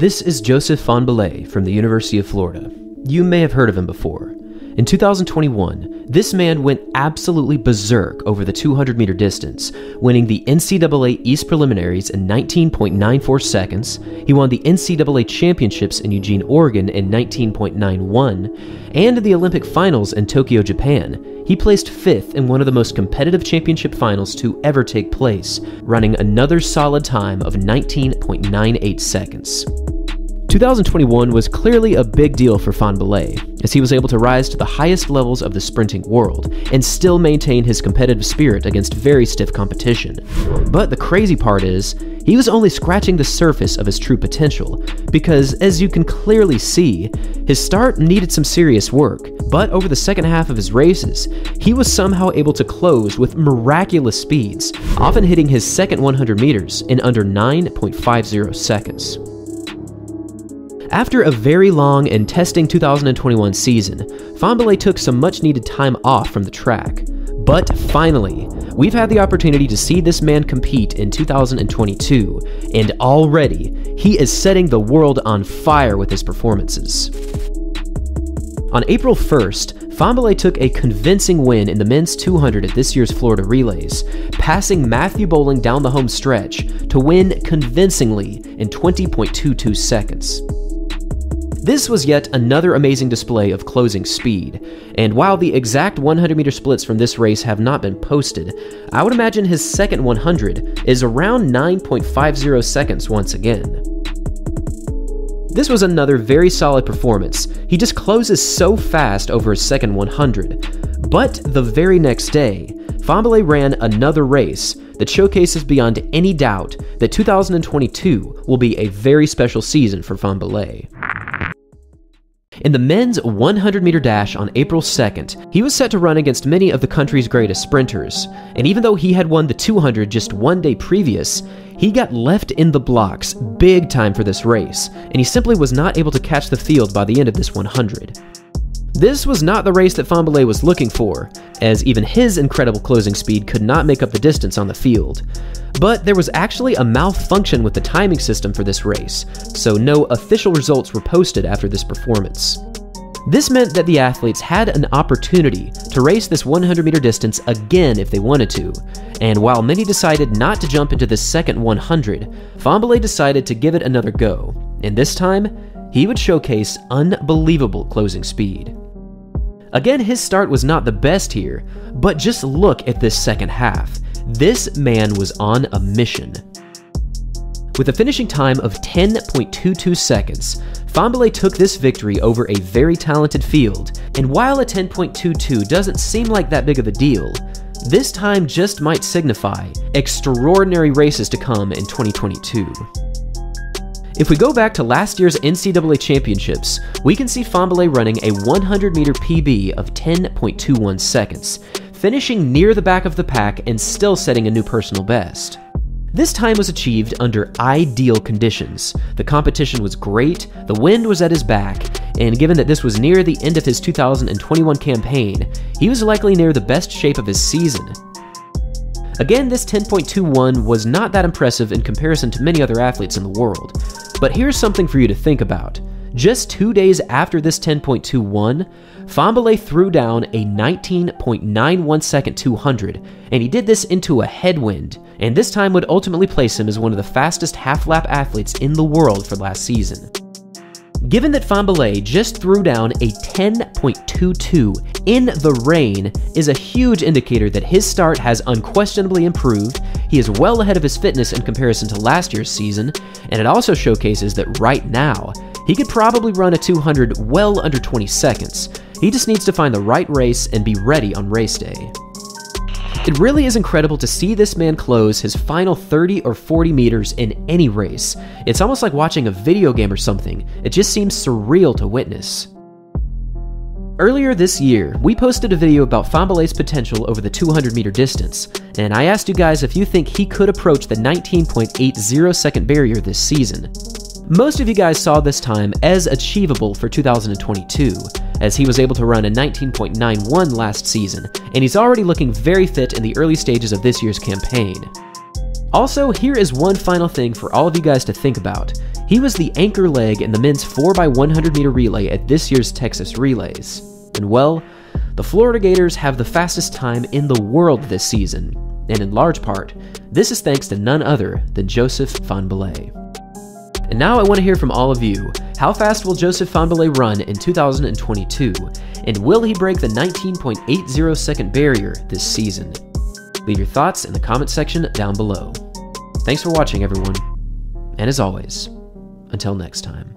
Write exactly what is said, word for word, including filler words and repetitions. This is Joseph Fahnbulleh from the University of Florida. You may have heard of him before. In two thousand twenty-one, this man went absolutely berserk over the two hundred meter distance, winning the N C double A East Preliminaries in nineteen point nine four seconds, he won the N C double A Championships in Eugene, Oregon in nineteen point nine one, and the Olympic Finals in Tokyo, Japan. He placed fifth in one of the most competitive championship finals to ever take place, running another solid time of nineteen point nine eight seconds. two thousand twenty-one was clearly a big deal for Fahnbulleh, as he was able to rise to the highest levels of the sprinting world and still maintain his competitive spirit against very stiff competition. But the crazy part is, he was only scratching the surface of his true potential, because as you can clearly see, his start needed some serious work, but over the second half of his races, he was somehow able to close with miraculous speeds, often hitting his second one hundred meters in under nine point five zero seconds. After a very long and testing two thousand twenty-one season, Fahnbulleh took some much-needed time off from the track. But finally, we've had the opportunity to see this man compete in two thousand twenty-two, and already, he is setting the world on fire with his performances. On April first, Fahnbulleh took a convincing win in the men's two hundred at this year's Florida Relays, passing Matthew Bowling down the home stretch to win convincingly in twenty point two two seconds. This was yet another amazing display of closing speed, and while the exact one hundred meter splits from this race have not been posted, I would imagine his second one hundred is around nine point five zero seconds once again. This was another very solid performance. He just closes so fast over his second one hundred. But the very next day, Fahnbulleh ran another race that showcases beyond any doubt that two thousand twenty-two will be a very special season for Fahnbulleh. In the men's one hundred meter dash on April second, he was set to run against many of the country's greatest sprinters, and even though he had won the two hundred just one day previous, he got left in the blocks big time for this race, and he simply was not able to catch the field by the end of this one hundred. This was not the race that Fahnbulleh was looking for, as even his incredible closing speed could not make up the distance on the field. But there was actually a malfunction with the timing system for this race, so no official results were posted after this performance. This meant that the athletes had an opportunity to race this one hundred meter distance again if they wanted to, and while many decided not to jump into this second one hundred, Fahnbulleh decided to give it another go, and this time, he would showcase unbelievable closing speed. Again, his start was not the best here, but just look at this second half. This man was on a mission. With a finishing time of ten point two two seconds, Fahnbulleh took this victory over a very talented field, and while a ten point two two doesn't seem like that big of a deal, this time just might signify extraordinary races to come in twenty twenty-two. If we go back to last year's N C double A Championships, we can see Fahnbulleh running a one hundred meter P B of ten point two one seconds, finishing near the back of the pack and still setting a new personal best. This time was achieved under ideal conditions. The competition was great, the wind was at his back, and given that this was near the end of his two thousand twenty-one campaign, he was likely near the best shape of his season. Again, this ten point two one was not that impressive in comparison to many other athletes in the world. But here's something for you to think about. Just two days after this ten point two one, Fahnbulleh threw down a nineteen point nine one second two hundred, and he did this into a headwind, and this time would ultimately place him as one of the fastest half-lap athletes in the world for last season. Given that Fahnbulleh just threw down a ten point two two in the rain is a huge indicator that his start has unquestionably improved, he is well ahead of his fitness in comparison to last year's season, and it also showcases that right now, he could probably run a two hundred well under twenty seconds. He just needs to find the right race and be ready on race day. It really is incredible to see this man close his final thirty or forty meters in any race. It's almost like watching a video game or something. It just seems surreal to witness. Earlier this year, we posted a video about Fahnbulleh's potential over the two hundred meter distance, and I asked you guys if you think he could approach the nineteen point eight zero second barrier this season. Most of you guys saw this time as achievable for two thousand twenty-two, as he was able to run a nineteen point nine one last season, and he's already looking very fit in the early stages of this year's campaign. Also, here is one final thing for all of you guys to think about. He was the anchor leg in the men's four by one hundred meter relay at this year's Texas Relays. And well, the Florida Gators have the fastest time in the world this season, and in large part, this is thanks to none other than Joseph Fahnbulleh. And now I want to hear from all of you. How fast will Joseph Fahnbulleh run in two thousand twenty-two? And will he break the nineteen point eight zero second barrier this season? Leave your thoughts in the comment section down below. Thanks for watching, everyone. And as always, until next time.